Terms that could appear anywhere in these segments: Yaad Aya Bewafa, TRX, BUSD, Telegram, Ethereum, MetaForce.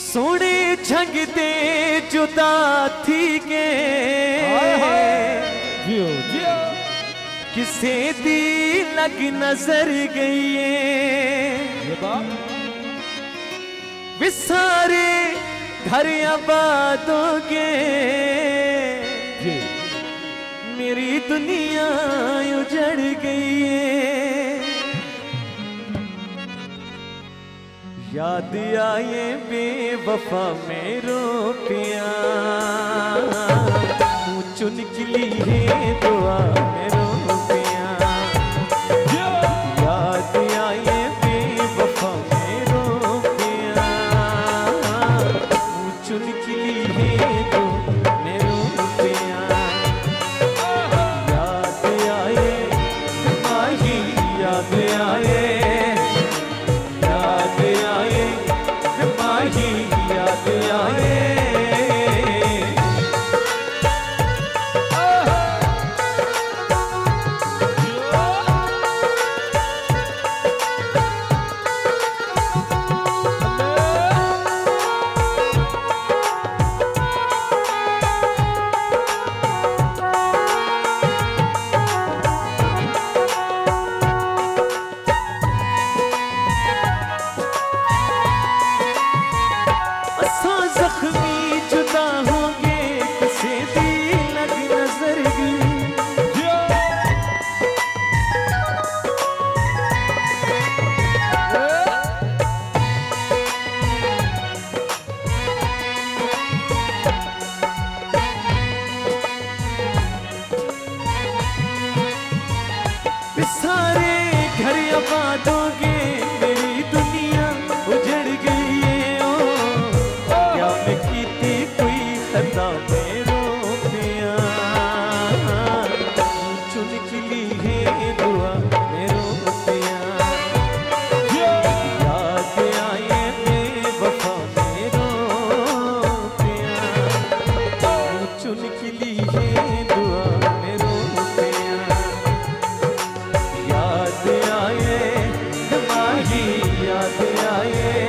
सोने झंगते जुदा थी के किसे दी लग नजर गई वे सारे घर आबादों के मेरी दुनिया उजड़ गई है। याद आए बेवफा मेरो पिया तू चुन के लिए दुआ मेरो पिया। याद आए बेवफा मेरो पिया तू चुन के लिए दुआ मेरो पिया। याद आए माही याद आए सारे घर आबादों के मेरी दुनिया उजड़ गई है। ओ क्या मैं कीती कोई खता मेरो पिया चुन के लिए दुआ मेरो पिया। याद आए बेवफा मेरो पिया चुन के लिए दुआ मेरो पिया। याद आए याद आए माही याद आए।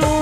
No